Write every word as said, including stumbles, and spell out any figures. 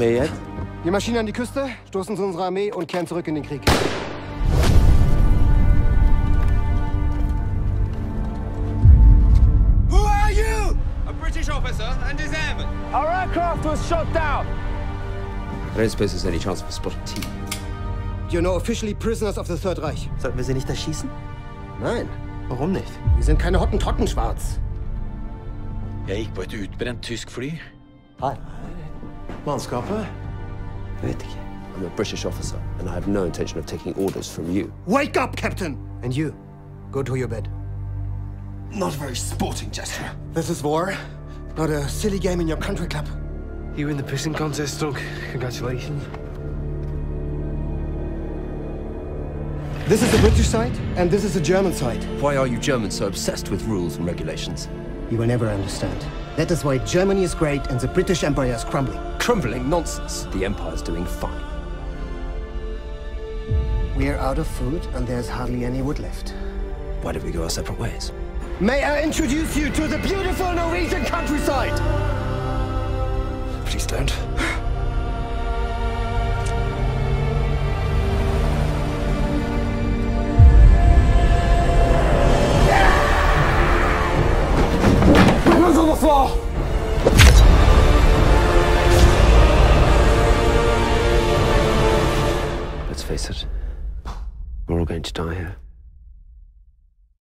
machen wir jetzt? Wir marschieren an die Küste, stoßen zu unserer Armee und kehren zurück in den Krieg. Who are you? A British officer and his airman. Our aircraft was shot down. I don't suppose there's any chance of a spot of tea. You're now officially prisoners of the Third Reich. Sollten wir sie nicht erschießen? Nein. Warum nicht? Wir sind keine Hottentotten, Schwarz. Jeg gikk på et utbrent tysk fly. Hi. Mannskapet? Jeg vet ikke. I'm a British officer, and I have no intention of taking orders from you. Wake up, Captain! And you, go to your bed. Not a very sporting gesture. This is war, not a silly game in your country club. You win the pissing contest, Doug. Congratulations. This is the British side, and this is the German side. Why are you Germans so obsessed with rules and regulations? You will never understand. That is why Germany is great and the British Empire is crumbling. Crumbling? Nonsense. The Empire's doing fine. We're out of food and there's hardly any wood left. Why don't we go our separate ways? May I introduce you to the beautiful Norwegian countryside? Please don't. Floor. Let's face it, we're all going to die here.